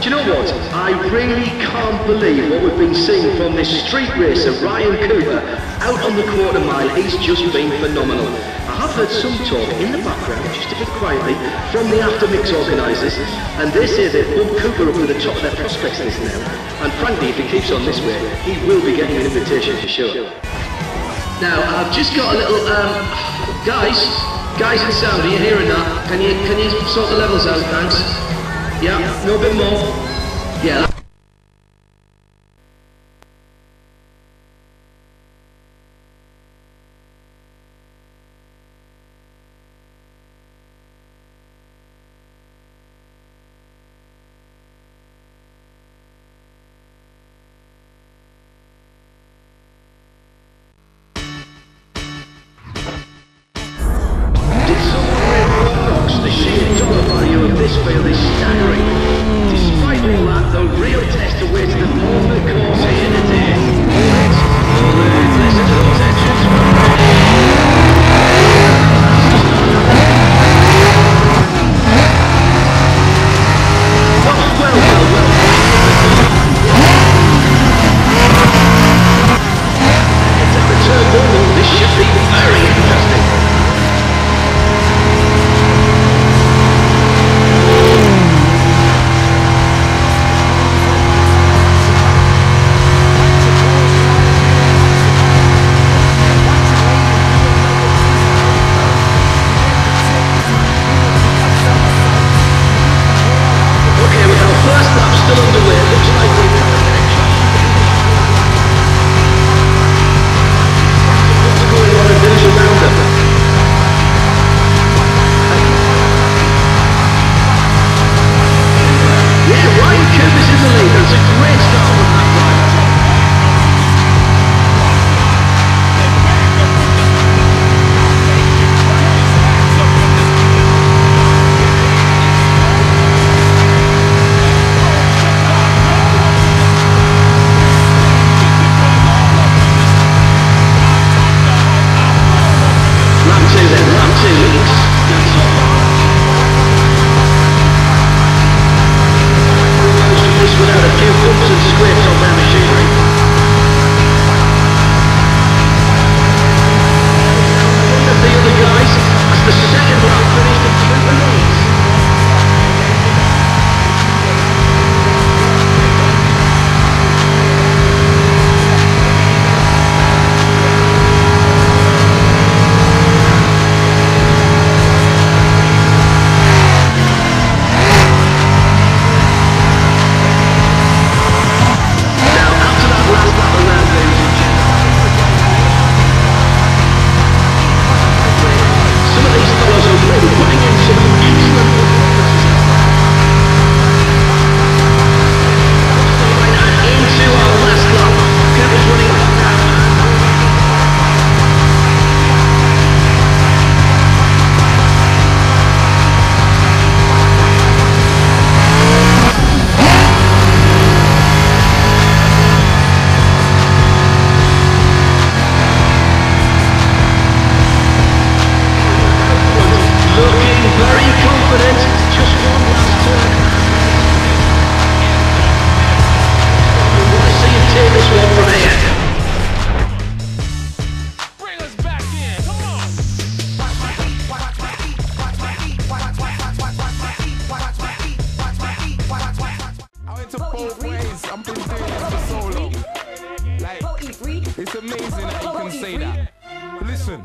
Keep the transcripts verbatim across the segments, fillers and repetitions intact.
Do you know what? I really can't believe what we've been seeing from this street racer, Ryan Cooper. Out on the quarter mile, he's just been phenomenal. I have heard some talk in the background, just a bit quietly, from the after-mix organisers, and they say they've bumped Cooper up to the top of their prospects list now. And frankly, if he keeps on this way, he will be getting an invitation for sure. Now, I've just got a little, um, guys, guys in sound, are you hearing that? Can you, can you sort the levels out, thanks? Yeah, a little bit more. Yeah. It's amazing that you can say that. Listen,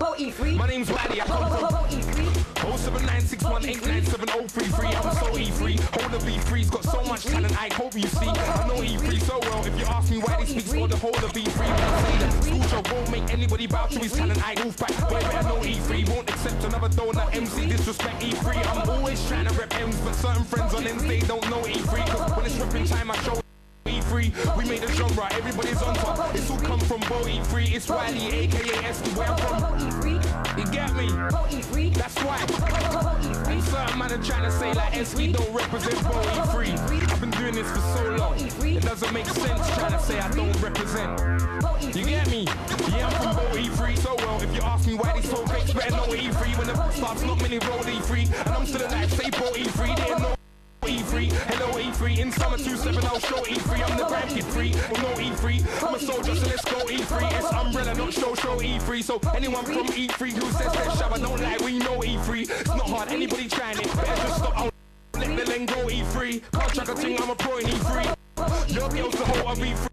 my name's Waddy, I come from oh seven nine six one eight nine seven oh three three. I'm so E three, hold the B three's got so much talent, I hope you see. I know E three so well, if you ask me why they speaks for the whole of B three, I say that Scootro won't make anybody bow to his talent, I move back. Boy, I know E three won't accept another donut, M C disrespect E three. I'm always trying to rep M's, but certain friends on M's, they don't know E three, cause when it's repping time, I show E three, we made a genre, everybody's on top. It's all come from Bo E three, it's Wiley, aka Esky, where I'm from. You get me? That's why. And certain man are trying to say like Esky don't represent Bo E three. I've been doing this for so long, it doesn't make sense trying to say I don't represent. You get me? Yeah, I'm from Bo E three, so well, if you ask me why these folk fakes better know E three. When the starts not many roll E three, and I'm still alive, say Bo E three, they know E three, hello E three. E three. In summer two seven oh, show E three. I'm the grand kid free, well no E three. I'm a soldier, so let's go E three. It's umbrella, not show, show E three. So anyone from E three who says that shabba, don't lie, we know E three. It's not hard, anybody trying it, better just stop. Let the lane go E three. Can't track a thing, I'm a pro in E three. Your girl's the whole of E three.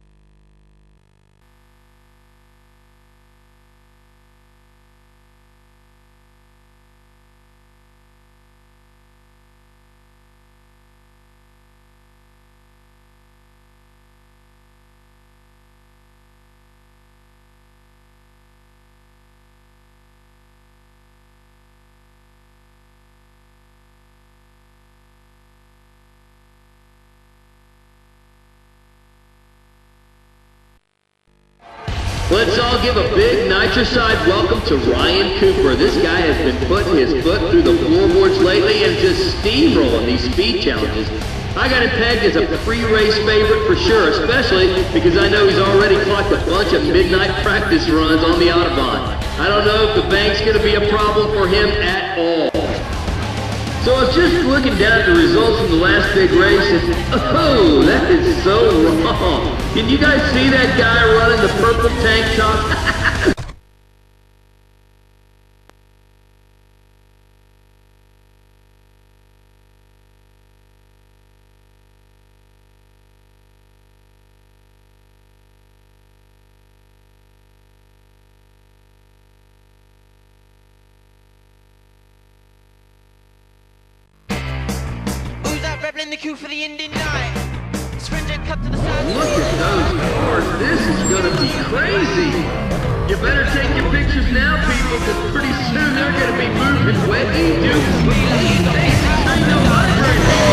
Let's all give a big nitricide welcome to Ryan Cooper. This guy has been putting his foot through the floorboards lately and just steamrolling these speed challenges. I got him pegged as a pre-race favorite for sure, especially because I know he's already clocked a bunch of midnight practice runs on the Autobahn. I don't know if the bank's going to be a problem for him at all. So I was just looking down at the results from the last big race and, oh, that is so wrong. Can you guys see that guy running the purple tank top? In the queue for the Indian night. Springer cut to the side. Look at those cars. This is going to be crazy. You better take your pictures now, people, because pretty soon they're going to be moving wet and dupes. They ain't no